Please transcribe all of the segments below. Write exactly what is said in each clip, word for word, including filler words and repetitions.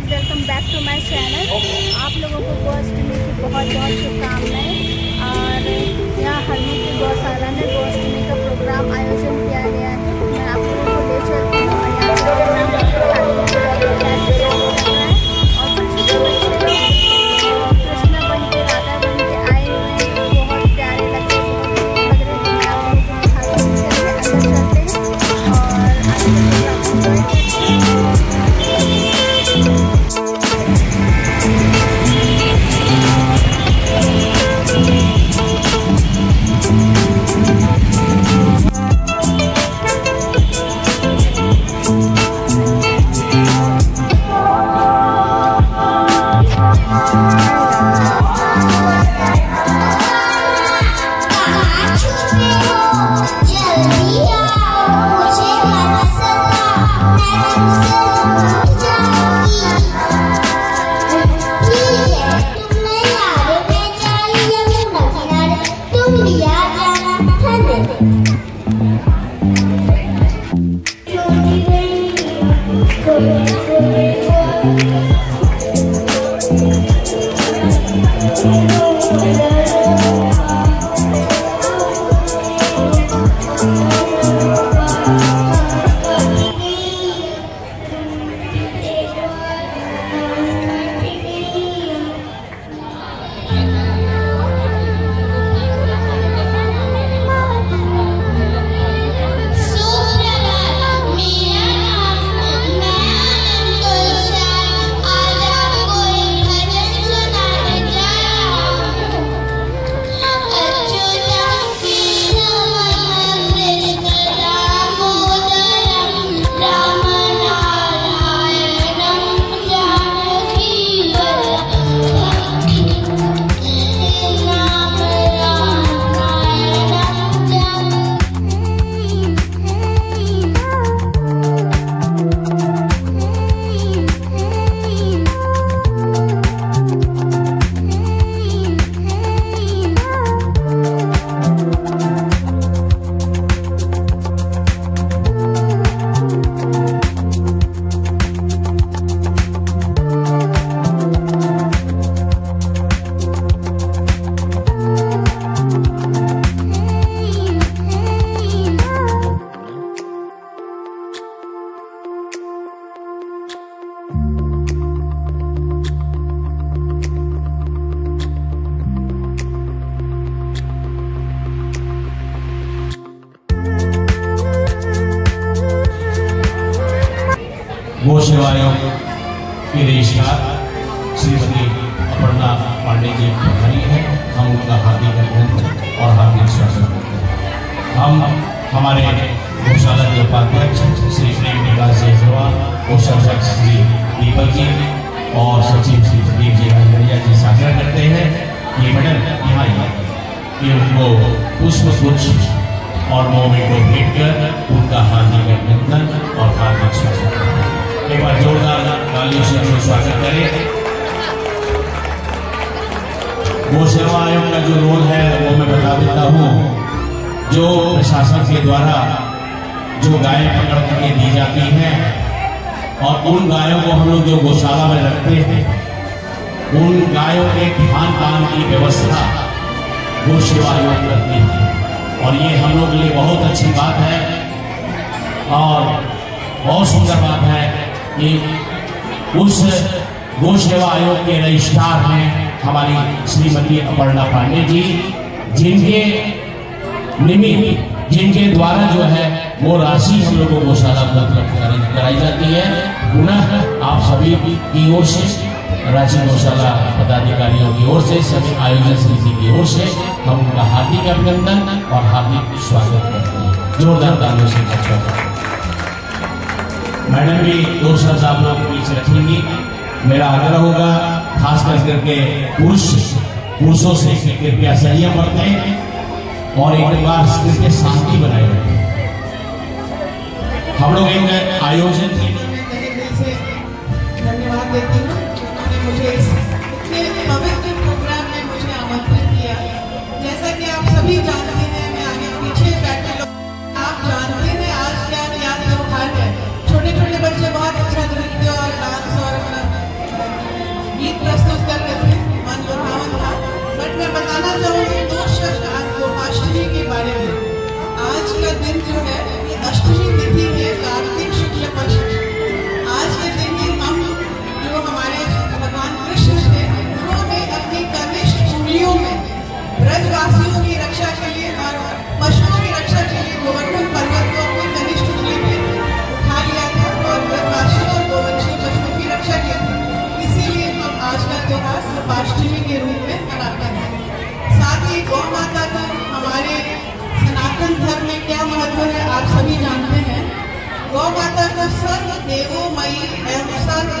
Guys, welcome back to my channel. आप लोगों को गोश्त मिल की बहुत बहुत शुभकामनाएं। और यहाँ हरनी की गौशाला में गोश्त मिल का प्रोग्राम आयोजन किया गया है। मैं आप लोगों को ले चलती हूँ और यहाँ गोश्त सेवाओं के रजिस्ट्रार श्रीमती अपरना पांडे जी प्रभारी हैं। हम उनका हार्दिक अभिनंदन और हार्दिक स्वागत करते हैं। हम हमारे गौशाला के उपाध्यक्ष श्री प्रेम निवास जी अग्रवाल, उपसंरक्षक श्री दीपक जी और सचिव श्री प्रदीप जी हजरिया जी साझा करते हैं कि मैडम यहाँ ये उनको पुष्प गुच्छ और मोमी को भेंट कर उनका हार्दिक अभिनंदन और हार्दिक स्वागत करते हैं। एक बार जोरदार तालियों से हम स्वागत करें। गोसेवा सेवा आयोग का जो रोल है वो मैं बता देता हूँ। जो प्रशासन के द्वारा जो गायें पकड़ करके दी जाती हैं और उन गायों को हम लोग जो गौशाला में रखते हैं, उन गायों के खान पान की व्यवस्था गो सेवा आयोग करती है और ये हम लोग के लिए बहुत अच्छी बात है और बहुत सुंदर बात है। उस गौ सेवा आयोग के रजिस्ट्रार हैं हमारी श्रीमती अपर्णा पांडे जी, जिनके निमित्त जिनके द्वारा जो है वो राशि हम लोगों को गौशाला उपलब्ध कराई जाती है। पुनः आप सभी की ओर से राशि गौशाला पदाधिकारियों की ओर से सभी आयोजन समिति की ओर से हम उनका हार्दिक अभिनंदन और हार्दिक स्वागत करते हैं। जोरदार तालियों से स्वागत। मैडम भी दो शब्द आप लोग बीच रखेंगी। मेरा आग्रह होगा खास कर करके पुरुष पुरुषों से कृपया संयम बरतें और एक बार कृपया शांति बनाए रखें। हम लोग एक आयोजन की धन्यवाद देती हूँ। उन्होंने मुझे पवित्र प्रोग्राम में मुझे आमंत्रित किया। जैसा कि आप सभी जानते हैं, मैं आगे पीछे बैठे लोग आप जानते हैं आज क्या याद लोग छोटे छोटे बच्चे बहुत अच्छा नृत्य और डांस और पर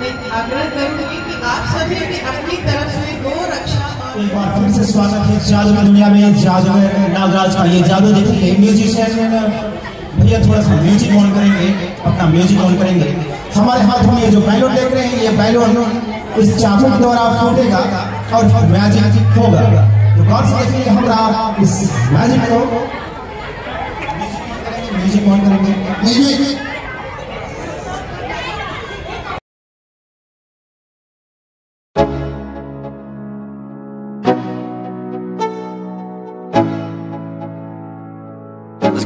मैं आग्रह करूंगी कि आप सभी ने अपनी तरफ से गौ रक्षा। एक बार फिर से स्वागत है जादू की दुनिया में, जादू नागराज का ये जादू देखिए। म्यूजिशियन भैया थोड़ा सा म्यूजिक ऑन करेंगे, अपना म्यूजिक ऑन करेंगे। हमारे हाथों में जो बैलून देख रहे हैं, ये बैलून इस चाकू के द्वारा फूटेगा और फिर मैजिक होगा। तो गौर से देखिए हमारा इस मैजिक को म्यूजिक ऑन करेंगे।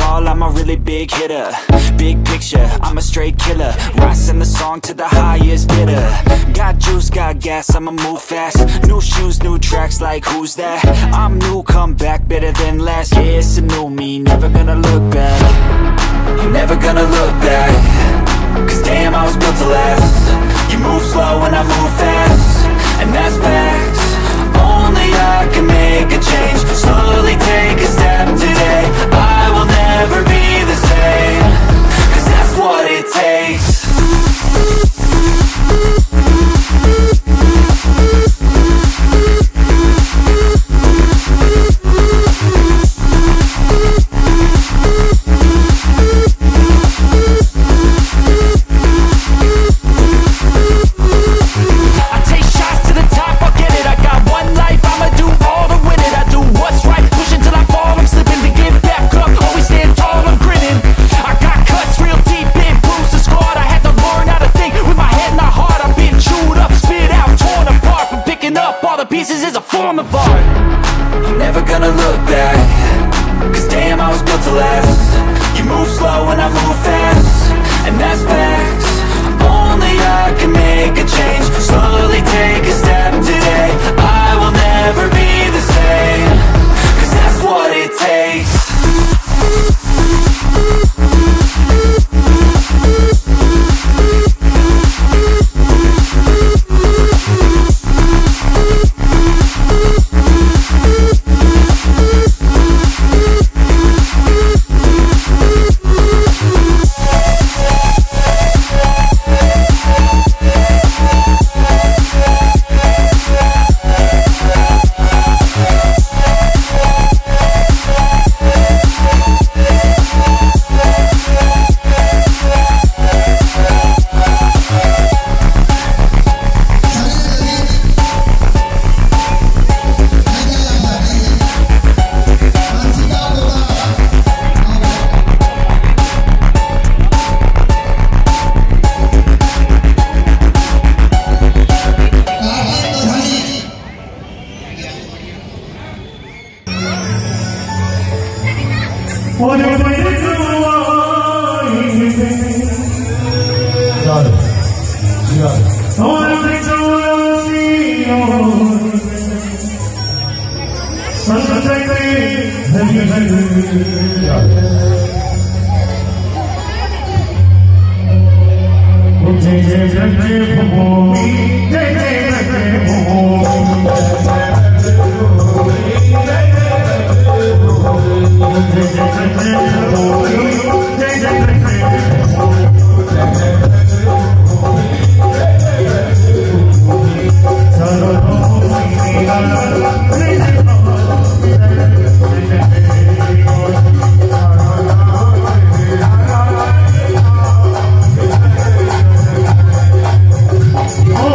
ball, I'm a really big hitter. Big picture, I'm a straight killer. Rising the song to the highest bidder. Got juice, got gas, I'ma move fast. New shoes, new tracks, like who's that? I'm new, come back, better than last. Yeah, it's a new me, never gonna look back. I'm never gonna look back, cause damn, I was built to last. You move slow and I move fast, and that's facts. Only I can make a change. Slowly take a step today. I will never be the same, cause that's what it takes.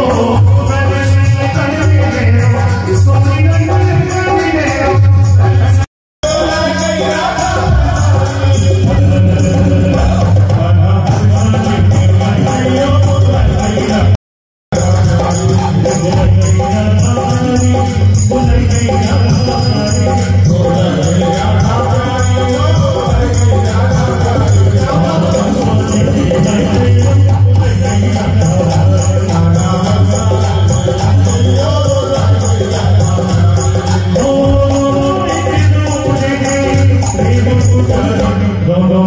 Oh हमारे